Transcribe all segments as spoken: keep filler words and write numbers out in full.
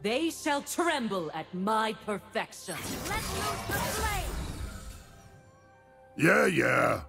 They shall tremble at my perfection. Let's move the flame! Yeah, yeah.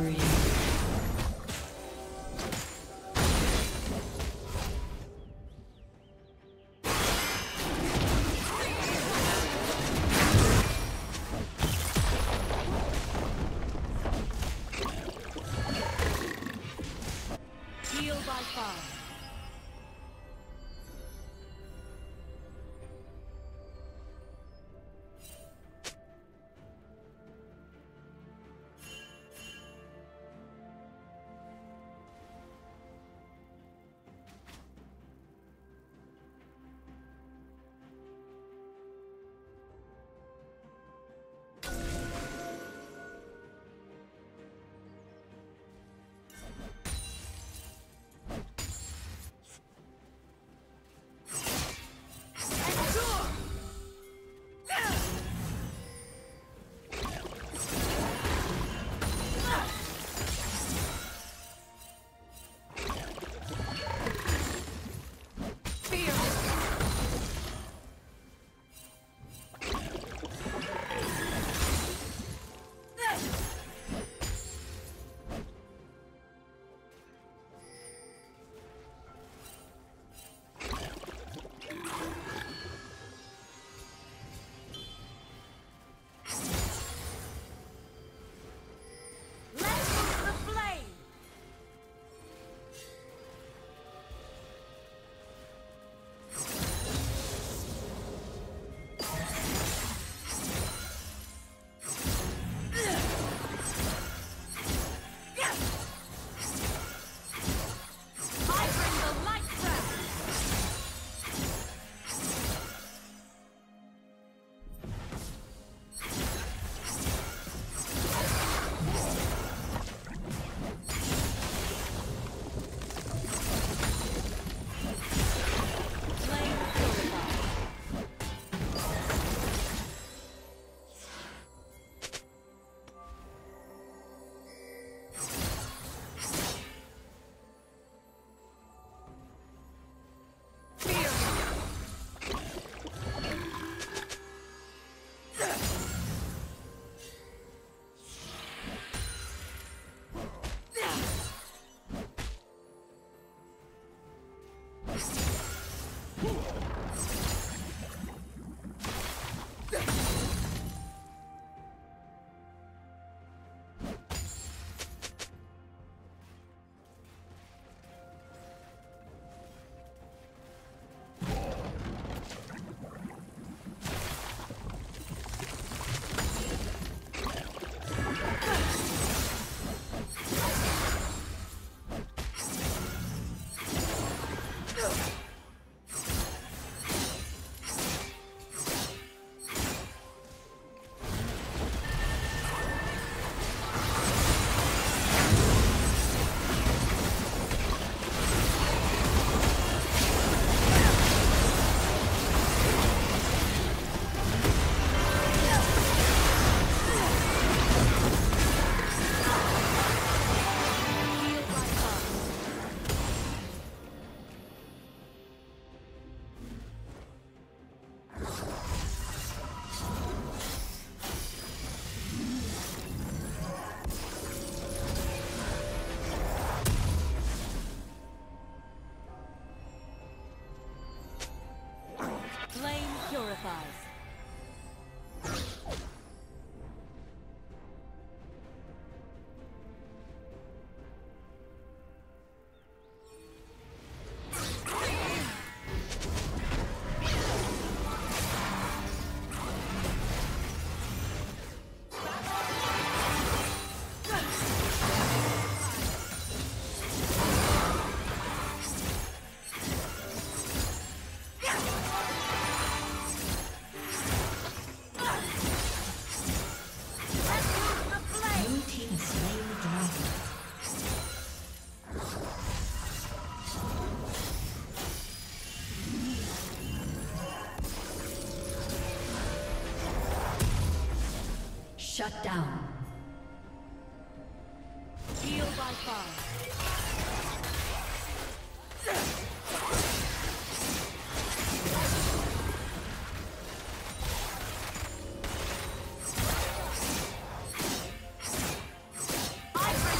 free. Heal by fire. Shut down. Heal by fire. I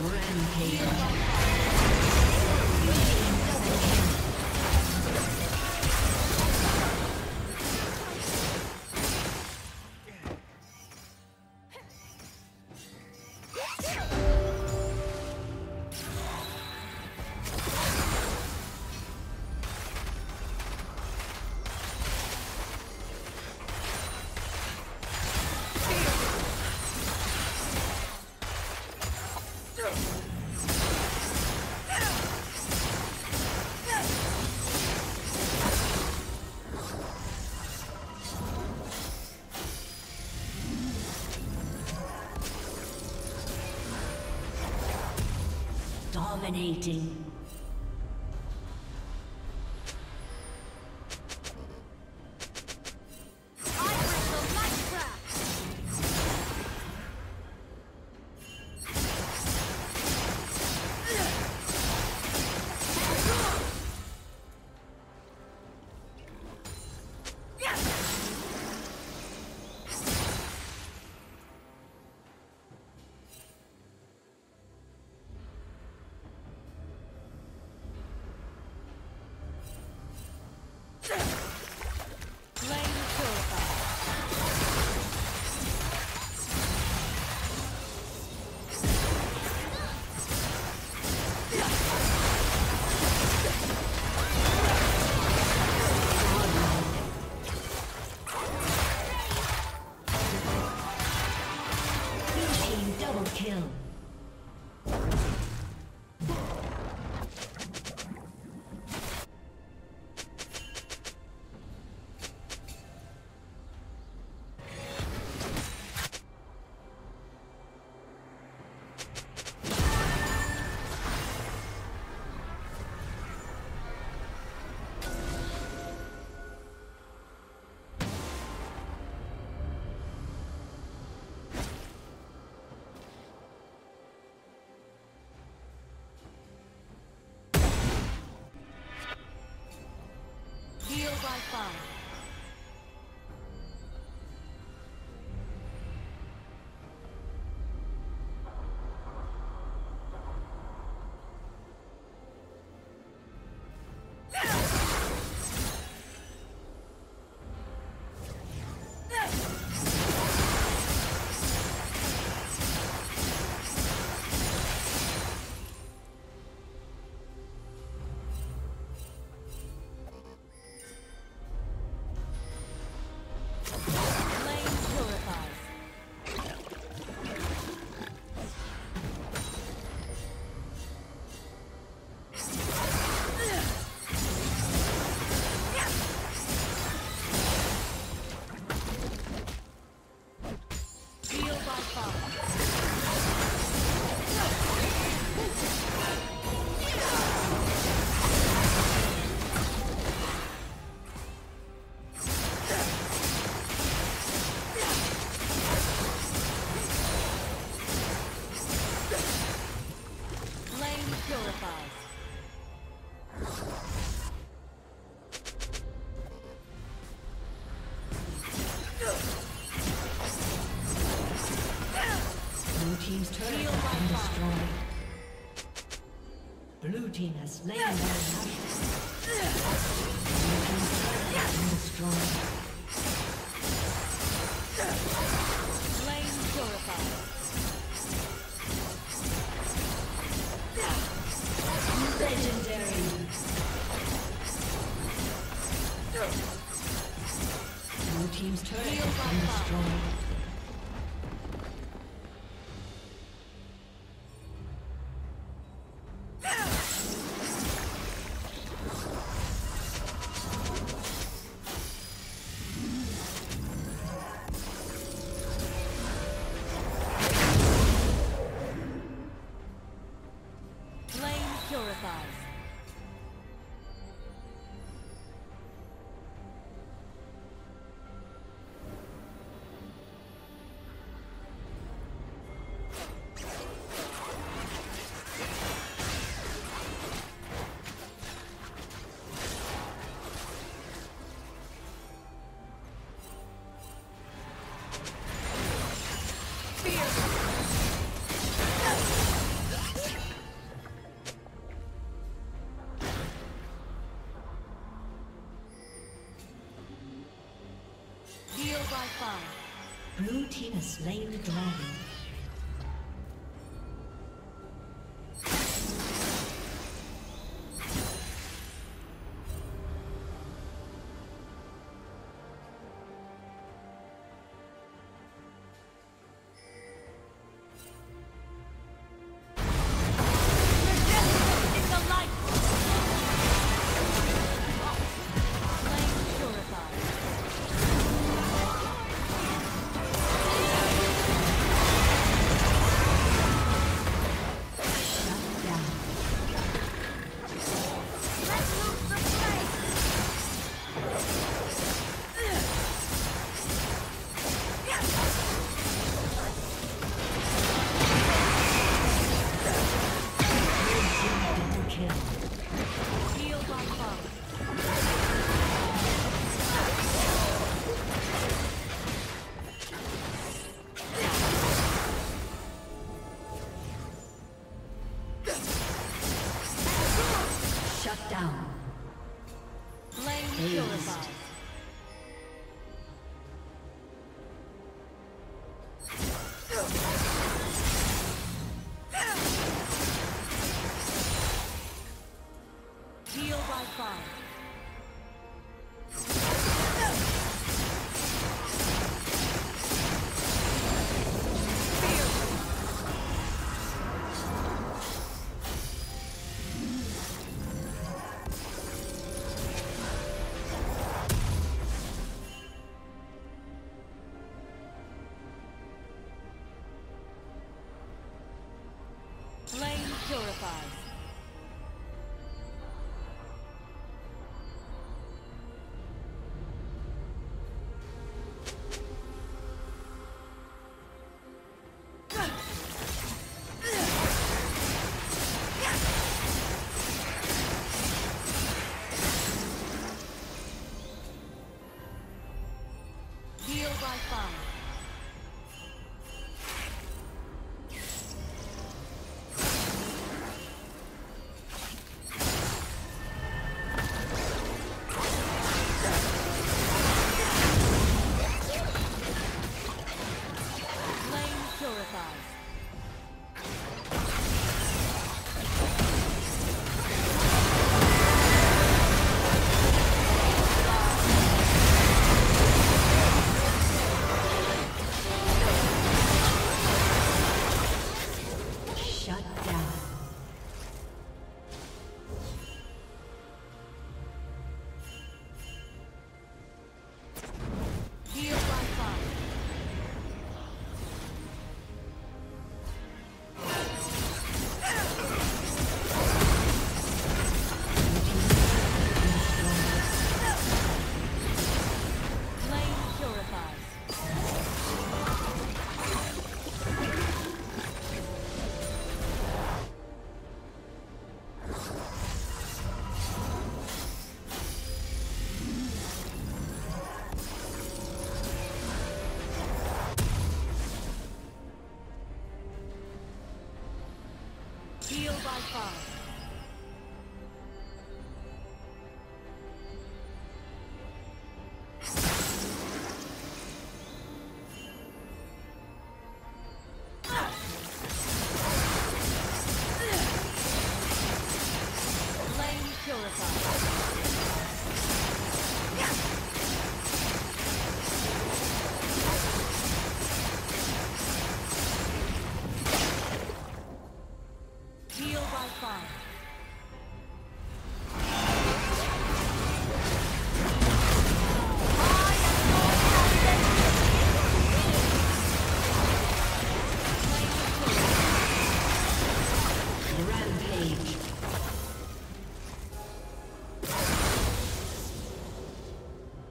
Rampage. Blue team double kill. Dominating. Five. Blue team has laid down. Blue team has destroyed. Blue team has slain the dragon.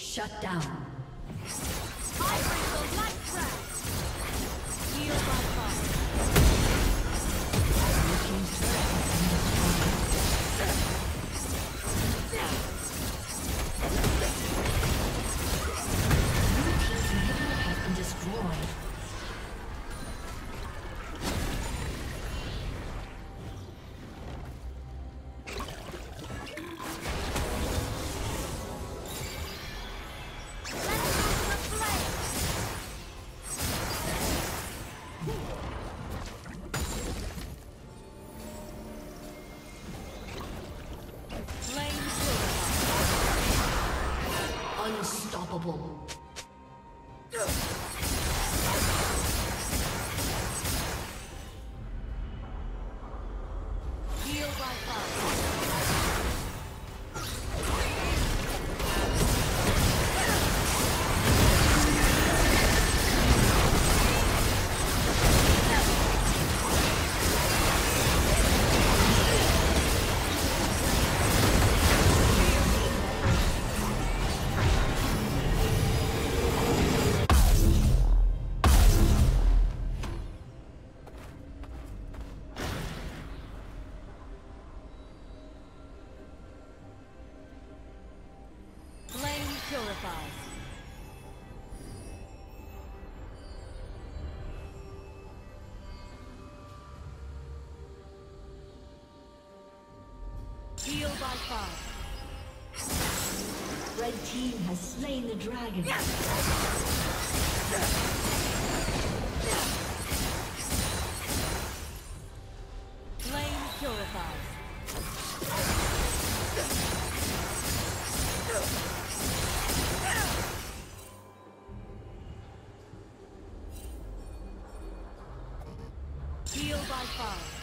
Shut down. Unstoppable. Heal by fire. Red team has slain the dragon. Flame purifies. Heal by fire.